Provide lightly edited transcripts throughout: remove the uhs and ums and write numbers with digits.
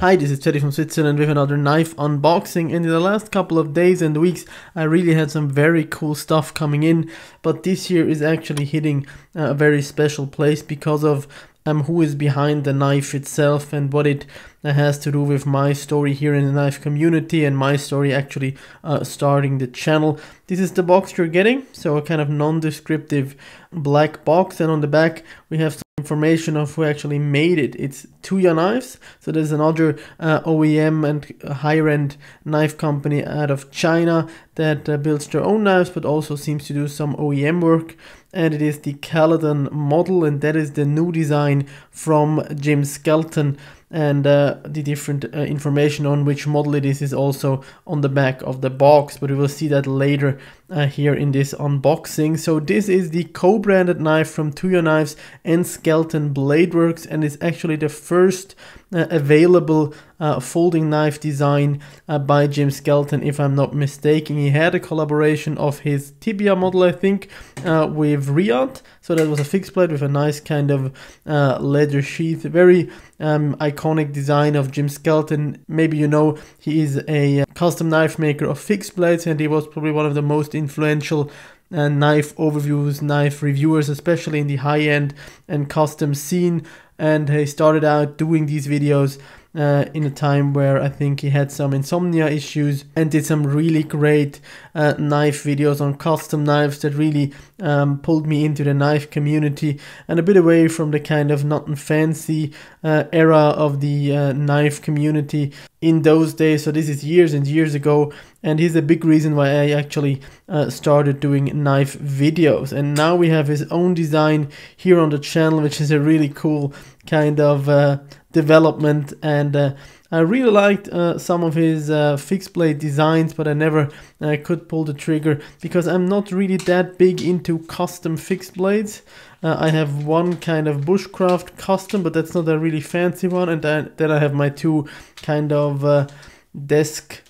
Hi, this is Teddy from Switzerland with another knife unboxing, and in the last couple of days and weeks I really had some very cool stuff coming in, but this year is actually hitting a very special place because of who is behind the knife itself and what it has to do with my story here in the knife community and my story actually starting the channel. This is the box you're getting, so a kind of non-descriptive black box, and on the back we have some information of who actually made it. It's Tuya Knives, so there's another OEM and higher-end knife company out of China that builds their own knives but also seems to do some OEM work, and it is the Caladan model, and that is the new design from Jim Skelton, and the different information on which model it is also on the back of the box, but we will see that later here in this unboxing. So this is the co-branded knife from Tuya Knives and Skelton Bladeworks, and it's actually the first available folding knife design by Jim Skelton, if I'm not mistaken. He had a collaboration of his Tibia model, I think, with Riant, so that was a fixed blade with a nice kind of leather sheath. Very iconic design of Jim Skelton. Maybe you know he is a custom knife maker of fixed blades, and he was probably one of the most influential knife overviews, knife reviewers, especially in the high-end and custom scene. And he started out doing these videos in a time where I think he had some insomnia issues, and did some really great knife videos on custom knives that really pulled me into the knife community and a bit away from the kind of nothing fancy era of the knife community in those days. So this is years and years ago, and he's a big reason why I actually started doing knife videos. And now we have his own design here on the channel, which is a really cool kind of development, and I really liked some of his fixed blade designs, but I never could pull the trigger because I'm not really that big into custom fixed blades. I have one kind of bushcraft custom, but that's not a really fancy one, and then I have my two kind of desk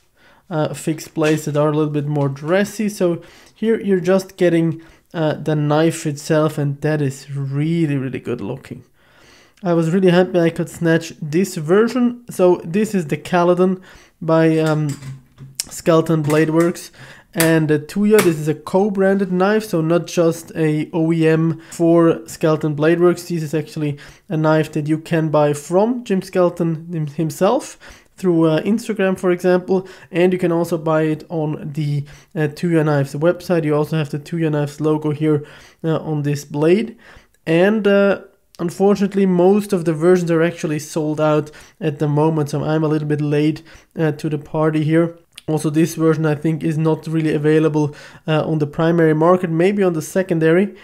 fixed blades that are a little bit more dressy. So here you're just getting the knife itself, and that is really, really good looking. I was really happy I could snatch this version. So this is the Caladan by Skelton Bladeworks, and the Tuya, this is a co-branded knife, so not just a OEM for Skelton Bladeworks. This is actually a knife that you can buy from Jim Skelton himself through Instagram, for example, and you can also buy it on the Tuya Knives website. You also have the Tuya Knives logo here on this blade, and unfortunately, most of the versions are actually sold out at the moment, so I'm a little bit late to the party here. Also, this version, I think, is not really available on the primary market, maybe on the secondary.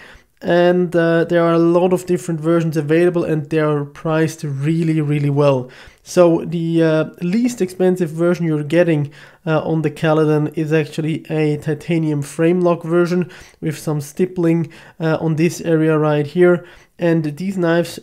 And there are a lot of different versions available, and they are priced really, really well. So the least expensive version you're getting on the Caladan is actually a titanium frame lock version with some stippling on this area right here. And these knives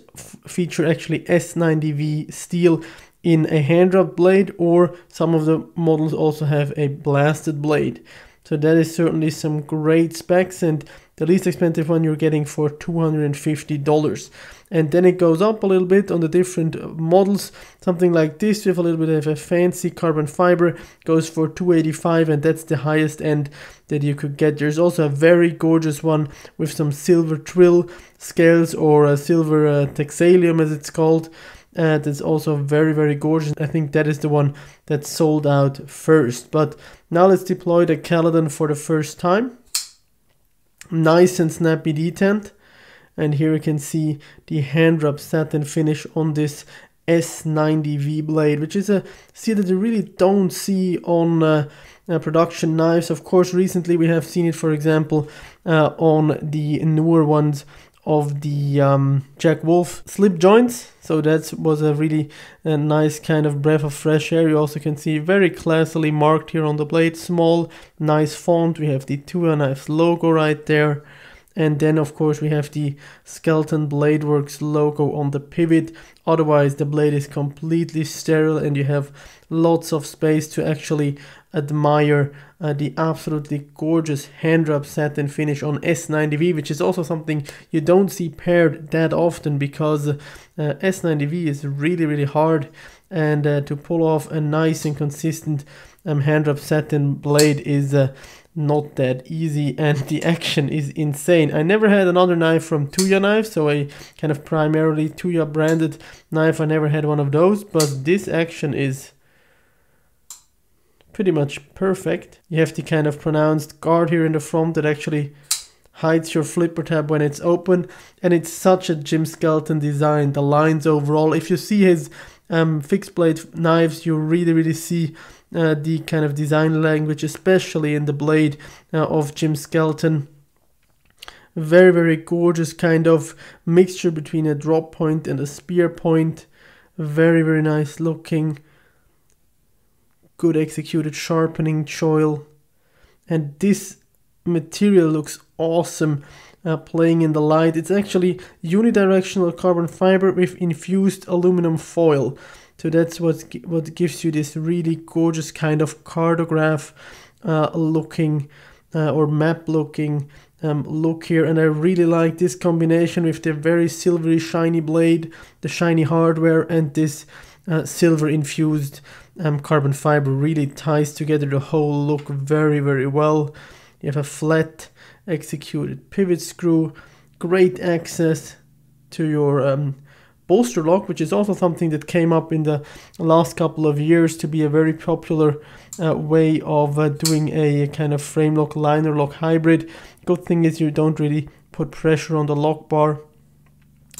feature actually S90V steel in a hand rubbed blade, or some of the models also have a blasted blade. So that is certainly some great specs, and the least expensive one you're getting for $250. And then it goes up a little bit on the different models. Something like this with a little bit of a fancy carbon fiber goes for $285, and that's the highest end that you could get. There's also a very gorgeous one with some silver trill scales, or a silver texalium as it's called. That's also very, very gorgeous. I think that is the one that sold out first. But now let's deploy the Caladan for the first time. Nice and snappy detent. And here you can see the hand rub satin finish on this S90V blade, which is a seal that you really don't see on production knives. Of course, recently we have seen it, for example, on the newer ones of the Jack Wolf slip joints, so that was a really nice kind of breath of fresh air. You also can see very classily marked here on the blade, small, nice font. We have the Tuya Knives logo right there, And then of course we have the Skelton Bladeworks logo on the pivot. Otherwise the blade is completely sterile and you have lots of space to actually admire the absolutely gorgeous hand wrap satin finish on S90V, which is also something you don't see paired that often, because S90V is really hard, and to pull off a nice and consistent hand wrap satin blade is not that easy, and the action is insane. I never had another knife from Tuya Knives, so a kind of primarily Tuya branded knife, I never had one of those, but this action is pretty much perfect. You have the kind of pronounced guard here in the front that actually hides your flipper tab when it's open, and it's such a Jim Skelton design, the lines overall. If you see his fixed blade knives, you really see the kind of design language, especially in the blade of Jim Skelton. Very gorgeous kind of mixture between a drop point and a spear point. Very nice looking, good executed sharpening choil, and this material looks awesome playing in the light. It's actually unidirectional carbon fiber with infused aluminum foil, so that's what gives you this really gorgeous kind of cartograph looking or map looking look here. And I really like this combination with the very silvery shiny blade, the shiny hardware, and this silver infused carbon fiber. Really ties together the whole look very well. You have a flat executed pivot screw, great access to your bolster lock, which is also something that came up in the last couple of years to be a very popular way of doing a kind of frame lock liner lock hybrid. Good thing is you don't really put pressure on the lock bar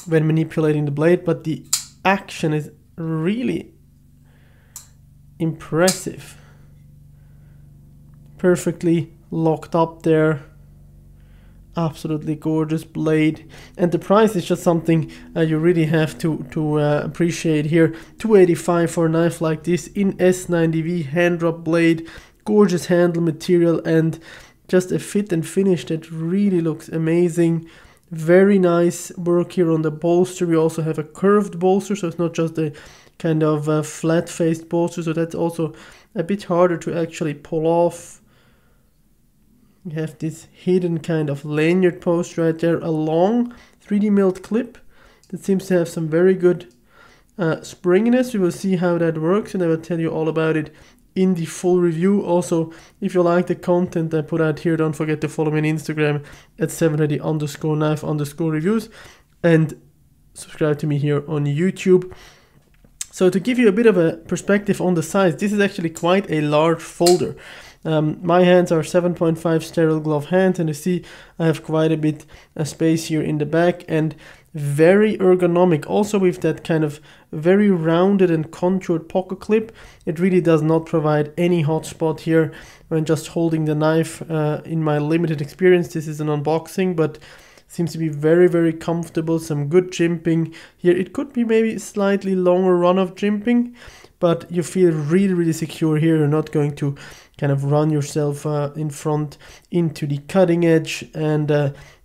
when manipulating the blade, but the action is really impressive. Perfectly locked up there. Absolutely gorgeous blade, and the price is just something you really have to appreciate here. $285 for a knife like this in S90V hand wrap blade, gorgeous handle material, and just a fit and finish that really looks amazing. Very nice work here on the bolster. We also have a curved bolster, so it's not just a kind of a flat faced bolster, so that's also a bit harder to actually pull off. You have this hidden kind of lanyard post right there, a long 3D milled clip that seems to have some very good springiness. We will see how that works, and I will tell you all about it in the full review. Also, if you like the content I put out here, don't forget to follow me on Instagram at 780_knife_reviews, and subscribe to me here on YouTube. So to give you a bit of a perspective on the size, this is actually quite a large folder. My hands are 7.5 sterile glove hands, and you see I have quite a bit of space here in the back, and very ergonomic. Also with that kind of very rounded and contoured pocket clip, it really does not provide any hot spot here when just holding the knife. In my limited experience, this is an unboxing, but seems to be very comfortable. Some good jimping here. It could be maybe slightly longer run of jimping, but you feel really secure here. You're not going to kind of run yourself in front into the cutting edge, and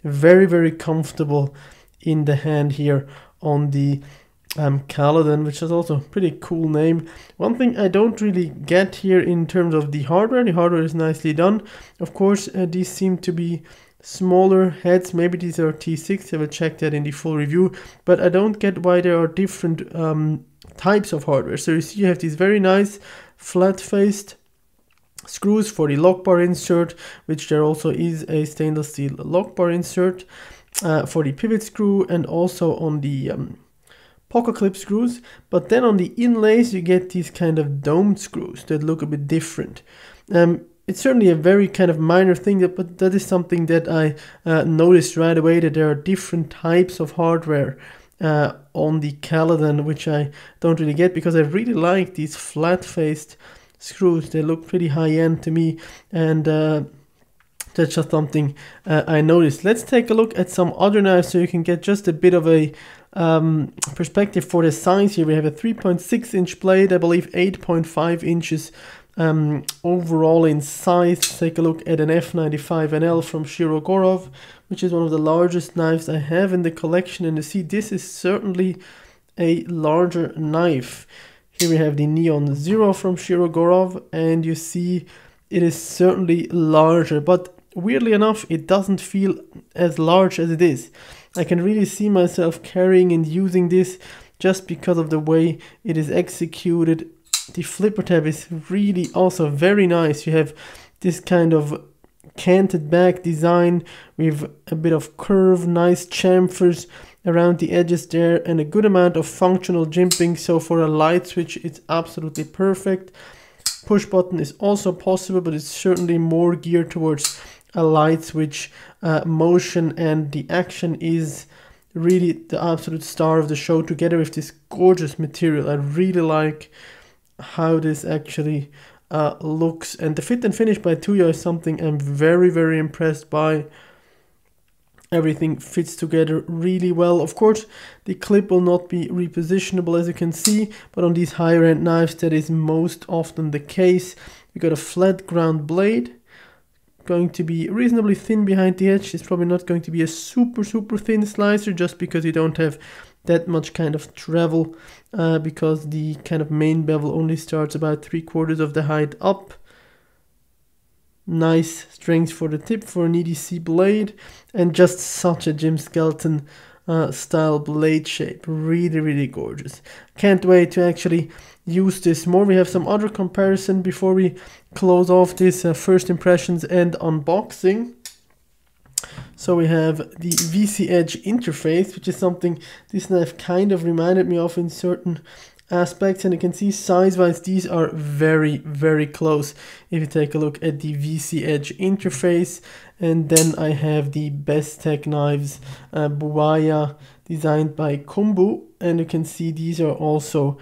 very comfortable in the hand here on the Caladan, which is also a pretty cool name. One thing I don't really get here in terms of the hardware is nicely done. Of course, these seem to be smaller heads. Maybe these are T6, I will check that in the full review, but I don't get why there are different types of hardware. So you see you have these very nice flat-faced screws for the lock bar insert, which there also is a stainless steel lock bar insert for the pivot screw, and also on the pocket clip screws. But then on the inlays you get these kind of domed screws that look a bit different. It's certainly a very kind of minor thing, but that is something that I noticed right away, that there are different types of hardware on the Caladan, which I don't really get, because I really like these flat-faced screws. They look pretty high-end to me, and that's just something I noticed. Let's take a look at some other knives so you can get just a bit of a perspective for the size here. We have a 3.6 inch blade, I believe 8.5 inches Overall in size, take a look at an F95NL from Shirogorov, which is one of the largest knives I have in the collection, and you see this is certainly a larger knife. Here we have the Neon Zero from Shirogorov, and you see it is certainly larger, but weirdly enough it doesn't feel as large as it is. I can really see myself carrying and using this just because of the way it is executed. The flipper tab is really also very nice. You have this kind of canted back design with a bit of curve, nice chamfers around the edges there, and a good amount of functional jimping. So for a light switch it's absolutely perfect. Push button is also possible, but it's certainly more geared towards a light switch motion, and the action is really the absolute star of the show, together with this gorgeous material. I really like how this actually looks, and the fit and finish by Tuya is something I'm very, very impressed by. Everything fits together really well. Of course the clip will not be repositionable, as you can see, but on these higher end knives that is most often the case. We got a flat ground blade, going to be reasonably thin behind the edge. It's probably not going to be a super thin slicer, just because you don't have that much kind of travel, because the kind of main bevel only starts about 3/4 of the height up. Nice strength for the tip for an EDC blade, and just such a Jim Skelton style blade shape. Really gorgeous. Can't wait to actually use this more. We have some other comparison before we close off this first impressions and unboxing. So we have the VC Edge interface, which is something this knife kind of reminded me of in certain aspects, and you can see size-wise these are very close if you take a look at the VC Edge interface. And then I have the Bestech Knives Buaya, designed by Kumbu, and you can see these are also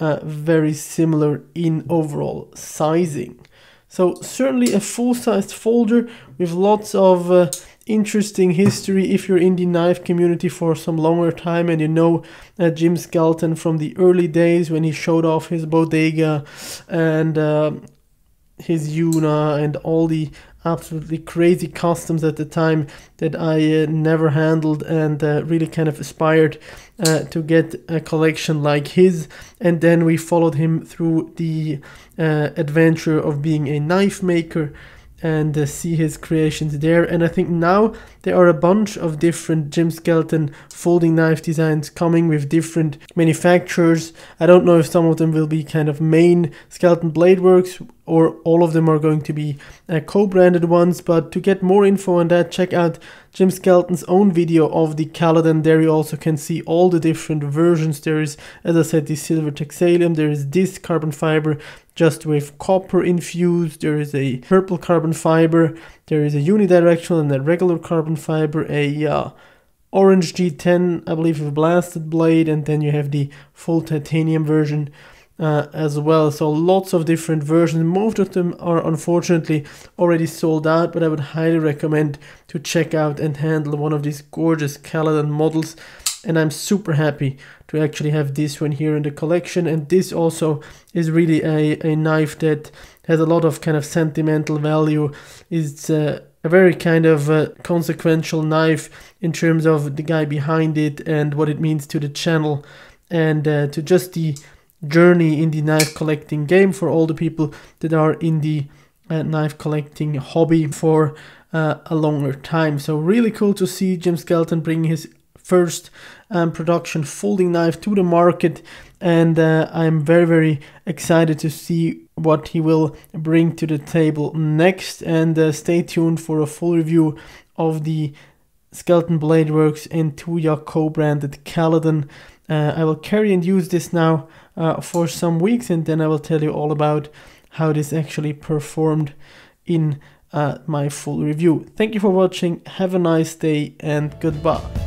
very similar in overall sizing. So certainly a full-sized folder with lots of interesting history if you're in the knife community for some longer time, and you know Jim Skelton from the early days when he showed off his bodega and his Yuna and all the absolutely crazy customs at the time that I never handled, and really kind of aspired to get a collection like his. And then we followed him through the adventure of being a knife maker and see his creations there. And I think now there are a bunch of different Jim Skelton folding knife designs coming with different manufacturers. I don't know if some of them will be kind of main Skelton Bladeworks, or all of them are going to be co-branded ones. But to get more info on that, check out Jim Skelton's own video of the Caladan. There you also can see all the different versions. There is, as I said, the silver texalium. There is this carbon fiber just with copper infused. There is a purple carbon fiber. There is a unidirectional and a regular carbon fiber, a orange G10, I believe, with a blasted blade, and then you have the full titanium version as well. So lots of different versions. Most of them are unfortunately already sold out, but I would highly recommend to check out and handle one of these gorgeous Caladan models. And I'm super happy to actually have this one here in the collection. And this also is really a knife that has a lot of kind of sentimental value. It's a very kind of consequential knife in terms of the guy behind it and what it means to the channel, and to just the journey in the knife collecting game for all the people that are in the knife collecting hobby for a longer time. So really cool to see Jim Skelton bringing his first production folding knife to the market, and I'm very excited to see what he will bring to the table next. And stay tuned for a full review of the Skelton Bladeworks and Tuya co-branded Caladan. I will carry and use this now for some weeks, and then I will tell you all about how this actually performed in my full review. Thank you for watching, have a nice day, and goodbye.